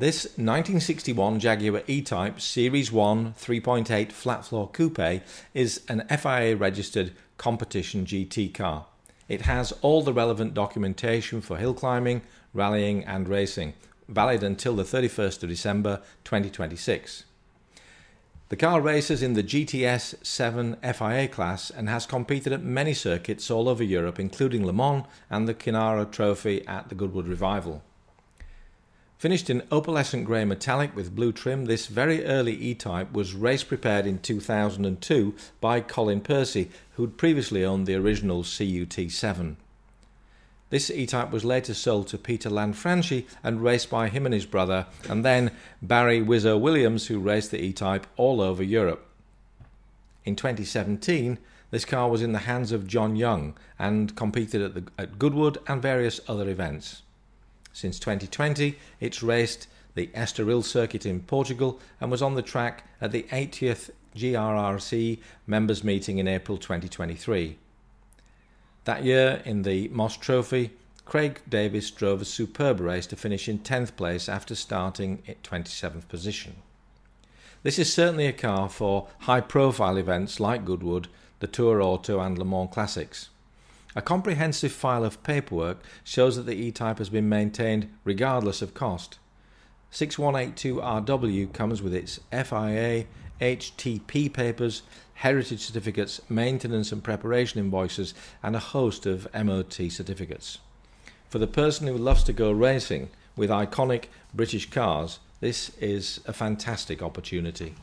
This 1961 Jaguar E-Type Series 1 3.8 flat floor coupe is an FIA registered competition GT car. It has all the relevant documentation for hill climbing, rallying and racing, valid until the 31st of December 2026. The car races in the GTS 7 FIA class and has competed at many circuits all over Europe, including Le Mans and the Kinrara Trophy at the Goodwood Revival. Finished in opalescent grey metallic with blue trim, this very early E-Type was race prepared in 2002 by Colin Percy, who'd previously owned the original CUT7. This E-Type was later sold to Peter Lanfranchi and raced by him and his brother, and then Barry Wizzo-Williams, who raced the E-Type all over Europe. In 2017, this car was in the hands of John Young and competed at Goodwood and various other events. Since 2020, it's raced the Estoril circuit in Portugal and was on the track at the 80th GRRC members meeting in April 2023. That year, in the Moss Trophy, Craig Davis drove a superb race to finish in 10th place after starting at 27th position. This is certainly a car for high-profile events like Goodwood, the Tour Auto and Le Mans Classics. A comprehensive file of paperwork shows that the E-Type has been maintained regardless of cost. 6182RW comes with its FIA, HTP papers, heritage certificates, maintenance and preparation invoices, and a host of MOT certificates. For the person who loves to go racing with iconic British cars, this is a fantastic opportunity.